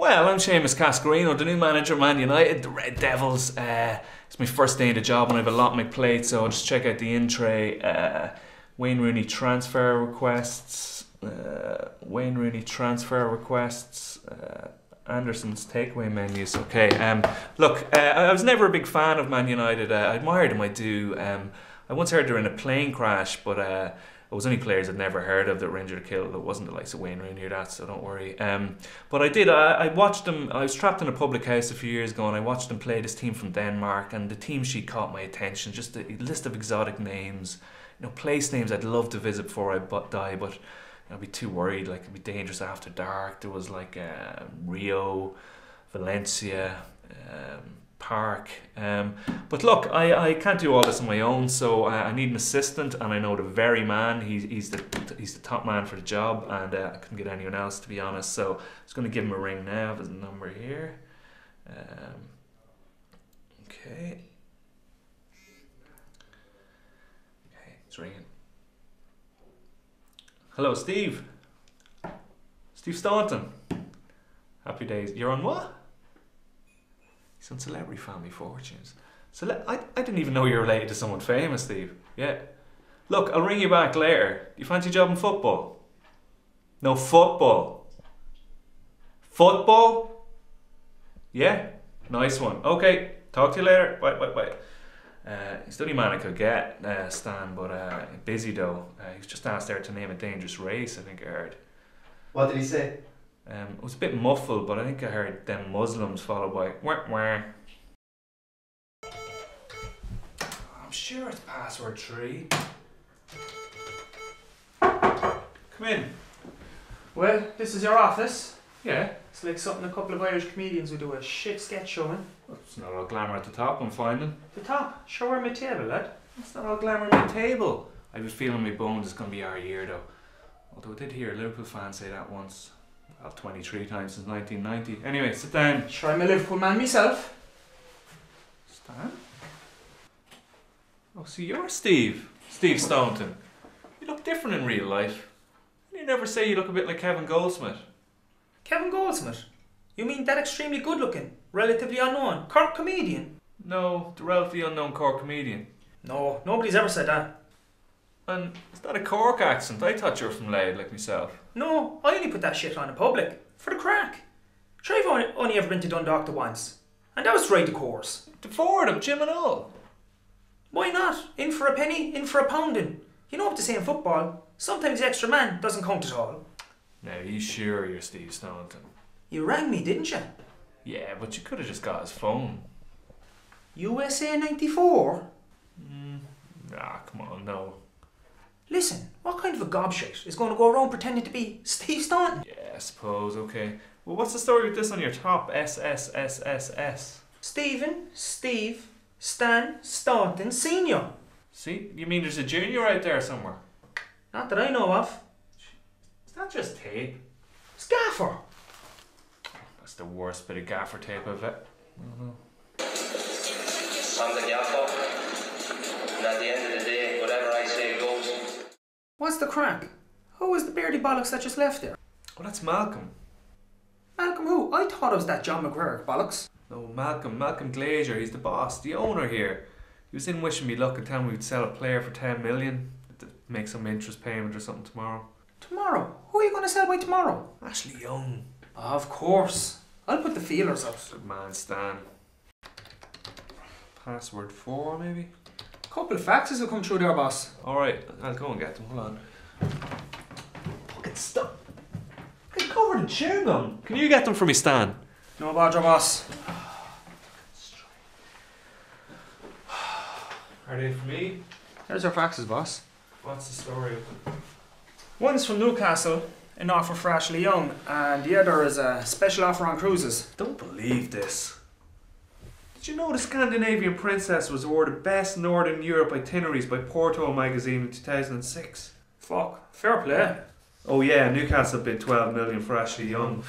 Well, I'm Seamus Cascarino, the new manager of Man United, the Red Devils. It's my first day in the job and I have a lot on my plate, so I'll just check out the in-tray. Wayne Rooney transfer requests. Anderson's takeaway menus. Okay, look, I was never a big fan of Man United. I admired them, I do. I once heard they were in a plane crash, but it was only players I'd never heard of that were injured or killed. It wasn't the likes of Wayne Rooney or that, so don't worry. But I did, I watched them. I was trapped in a public house a few years ago and I watched them play this team from Denmark, and the team sheet caught my attention. Just a list of exotic names, you know, place names I'd love to visit before I die, but I'd be too worried, like it'd be dangerous after dark. There was like Rio, Valencia, Park. But look, I can't do all this on my own, so I need an assistant, and I know the very man. He's the top man for the job, and I couldn't get anyone else, to be honest. So I'm just going to give him a ring now. There's a number here. Okay. Okay, it's ringing. Hello, Steve. Steve Staunton. Happy days. You're on what? He's on Celebrity Family Fortunes. I didn't even know you were related to someone famous, Steve. Yeah. Look, I'll ring you back later. Do you fancy a job in football? No, football. Football? Yeah? Nice one. Okay, talk to you later. Wait. He's the only man I could get, Stan, but busy though. He was just asked there to name a dangerous race, I think I heard. What did he say? It was a bit muffled, but I think I heard them Muslims followed by wah wah. I'm sure it's password 3. Come in. Well, this is your office. Yeah. It's like something a couple of Irish comedians would do a shit sketch showing. Well, it's not all glamour at the top, I'm finding. The top? Sure, we're my table, lad. It's not all glamour at my table. I have a feeling my bones is going to be our year, though. Although I did hear a Liverpool fan say that once. Well, 23 times since 1990. Anyway, sit down. Sure, I'm a Liverpool man myself. Stan? Oh, so you're Steve. Steve Staunton. You look different in real life. You never say you look a bit like Kevin Goldsmith. Kevin Goldsmith? You mean that extremely good-looking, relatively unknown Cork comedian? No, the relatively unknown Cork comedian. No, nobody's ever said that. And is that a Cork accent? I thought you were from Loud, like myself. No, I only put that shit on in public, for the crack. Sure, I've only ever been to Dundalk once, and that was straight to course. To Fordham, Jim and all. Why not? In for a penny, in for a pounding. You know what to say in football, sometimes the extra man doesn't count at all. Now, are you sure you're Steve Staunton? You rang me, didn't you? Yeah, but you could have just got his phone. USA 94? Nah, come on, no. Listen, what kind of a gobshite is going to go around pretending to be Steve Staunton? Yeah, I suppose, okay. Well, what's the story with this on your top? SSSSSS. Stephen, Steve, Stan, Staunton, Senior. See, you mean there's a junior out there somewhere? Not that I know of. Not just tape. It's gaffer. That's the worst bit of gaffer tape I've ever. I'm the gaffer, and at the end of the day, whatever I say goes. What's the crack? Who was the beardy bollocks that just left there? Oh, that's Malcolm. Malcolm who? I thought it was that John McGregor bollocks. No, Malcolm Glazier. He's the boss, the owner here. He was in wishing me luck and telling me we'd sell a player for 10 million. To make some interest payment or something tomorrow. Tomorrow? Who are you going to sell by tomorrow? Ashley Young. Of course. I'll put the feelers up. Good man, Stan. Password 4, maybe? A couple of faxes will come through there, boss. Alright, I'll go and get them. Hold on. Fucking stuff. Fucking covered in chewing gum. Can you get them for me, Stan? No bother, boss. Are they for me? There's our faxes, boss. What's the story with them? One's from Newcastle, an offer for Ashley Young, and the other is a special offer on cruises. Don't believe this. Did you know the Scandinavian Princess was awarded Best Northern Europe Itineraries by Porto Magazine in 2006? Fuck, fair play. Oh yeah, Newcastle bid 12 million for Ashley Young.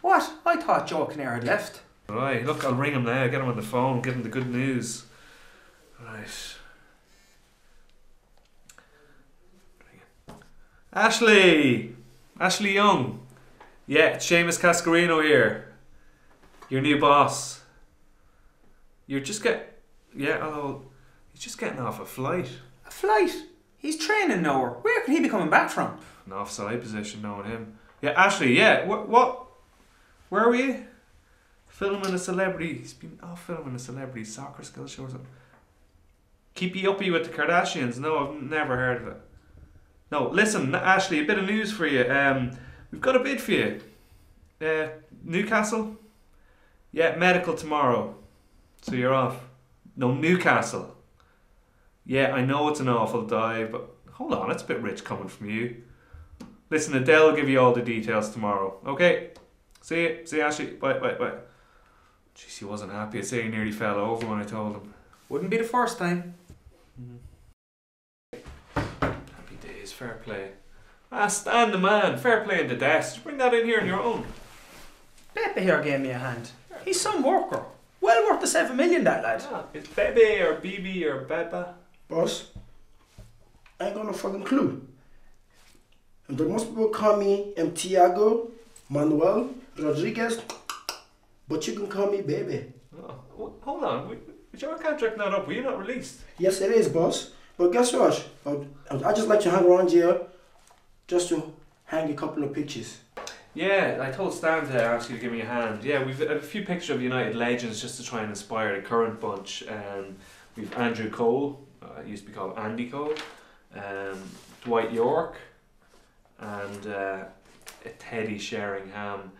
What? I thought Joe Kinnair had left. Alright, look, I'll ring him now, get him on the phone, give him the good news. Right. Ashley! Ashley Young. Yeah, Seamus Cascarino here. Your new boss. You're just he's just getting off a flight. A flight? He's training nowhere. Where could he be coming back from? An offside position, knowing him. Yeah, Ashley, yeah, what? Where were you? Filming a celebrity. He's been off filming a celebrity soccer skill show or something. Keepy uppy with the Kardashians. No, I've never heard of it. No, listen, Ashley, a bit of news for you. We've got a bid for you. Newcastle? Yeah, medical tomorrow. So you're off. No, Newcastle. Yeah, I know it's an awful dive, but hold on, that's a bit rich coming from you. Listen, Adele will give you all the details tomorrow. Okay, see you. See you, Ashley. Bye. Jeez, he wasn't happy. I'd say he nearly fell over when I told him. Wouldn't be the first time. Happy days, fair play. Ah, stand the man, fair play in the desk. Bring that in here on your own. Bebe here gave me a hand. He's some worker. Well worth the $7 million, that lad. Ah, it's Bebe or Bebe or Beba. Boss, I ain't got no fucking clue. And the most people call me Tiago, Manuel, Rodriguez, but you can call me Bebe. Oh, well, hold on, is your contract not up? Were you not released? Yes, it is, boss. But guess what? I'd just like to hang around here just to hang a couple of pictures. Yeah, I told Stan to ask you to give me a hand. Yeah, we've a few pictures of United legends just to try and inspire the current bunch. We've Andrew Cole, used to be called Andy Cole, Dwight York, and Teddy Sheringham.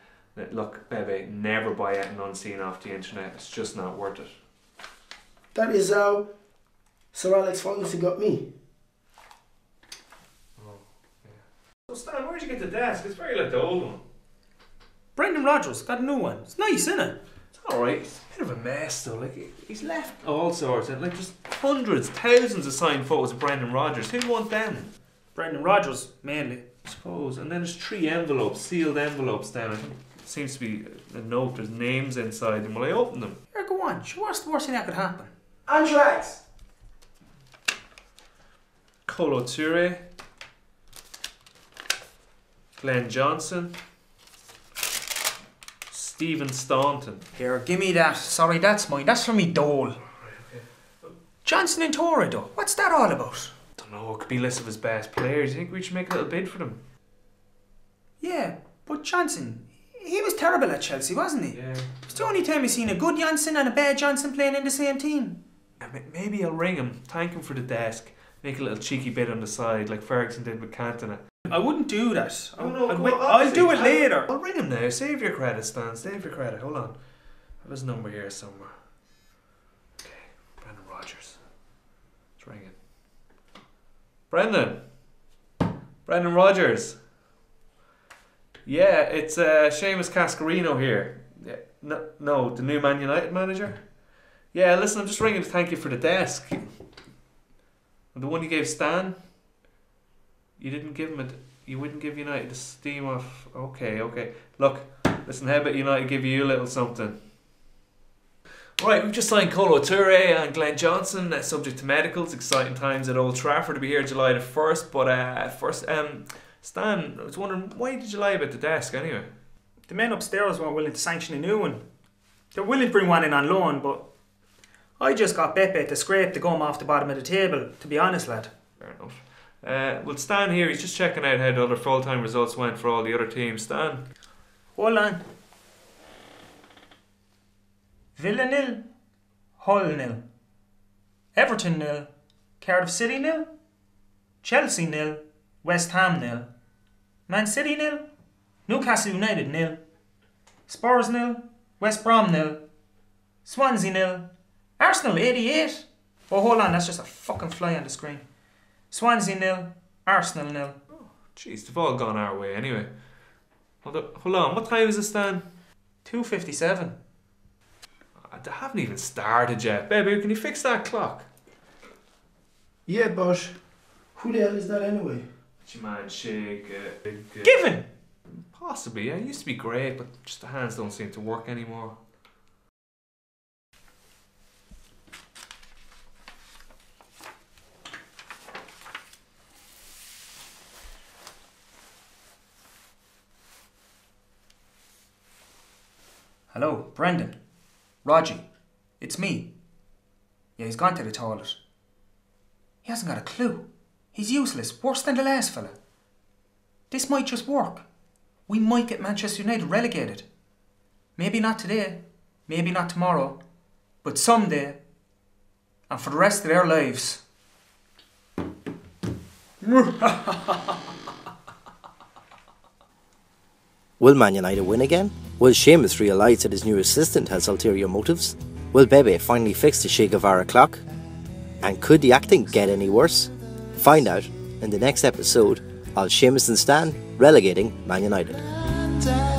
Look, Bebe, never buy anything unseen off the internet. It's just not worth it. That is how Sir Alex Fongsy got me. So Stan, where'd you get the desk? It's very like the old one. Brendan Rodgers got a new one. It's nice, isn't it? It's alright. It's a bit of a mess though. Like, he's left all sorts of, like, just hundreds, thousands of signed photos of Brendan Rodgers. Who wants them? Brendan Rodgers, mainly. I suppose. And then there's 3 envelopes, sealed envelopes down. It seems to be a note, there's names inside them. Will I open them? Here, go on. What's the worst thing that could happen? Anthrax! Colo Touré. Glenn Johnson, Steve Staunton. Here, give me that. Sorry, that's mine. That's for me dole. Johnson and Torre, though. What's that all about? I don't know. It could be a list of his best players. You think we should make a little bid for them? Yeah, but Johnson, he was terrible at Chelsea, wasn't he? Yeah. It's the only time we've seen a good Johnson and a bad Johnson playing in the same team. Maybe I'll ring him, thank him for the desk, make a little cheeky bid on the side like Ferguson did with Cantona. I wouldn't do that. Oh, no, I'll do it later. I'll ring him now. Save your credit, Stan. Save your credit. Hold on. I have his number here somewhere. Okay, Brendan Rodgers. Let's ring it. Brendan. Brendan Rodgers. Yeah, it's Seamus Cascarino here. Yeah, no, the new Man United manager. Yeah, listen, I'm just ringing to thank you for the desk. And the one you gave Stan. You didn't give him you wouldn't give United the steam off. Okay. Look, listen, how about United give you a little something? Right, we've just signed Colo Touré and Glenn Johnson, subject to medicals. Exciting times at Old Trafford. To be here July the 1st, but first, Stan, I was wondering, why did you lie about the desk anyway? The men upstairs weren't willing to sanction a new one. They're willing to bring one in on loan, but I just got Bebe to scrape the gum off the bottom of the table, to be honest, lad. Fair enough. Well, Stan here, he's just checking out how the other full-time results went for all the other teams. Stan? Hold on. Villa 0, Hull 0, Everton 0, Cardiff City 0, Chelsea 0, West Ham 0, Man City 0, Newcastle United 0, Spurs 0, West Brom 0, Swansea 0, Arsenal 88. Oh, hold on, that's just a fucking fly on the screen. Swansea 0, Arsenal 0. Oh, jeez, they've all gone our way anyway. Hold on, what time is it, Stan? 2:57. They haven't even started yet. Baby, can you fix that clock? Yeah, Bosh. Who the hell is that anyway? What's your man, Shig? Given! Possibly, yeah. It used to be great, but just the hands don't seem to work anymore. Hello, Brendan. Rogie, it's me. Yeah, he's gone to the toilet. He hasn't got a clue. He's useless, worse than the last fella. This might just work. We might get Manchester United relegated. Maybe not today, maybe not tomorrow, but someday, and for the rest of their lives. Will Man United win again? Will Seamus realise that his new assistant has ulterior motives? Will Bebe finally fix the Che Guevara clock? And could the acting get any worse? Find out in the next episode of Seamus and Stan relegating Man United.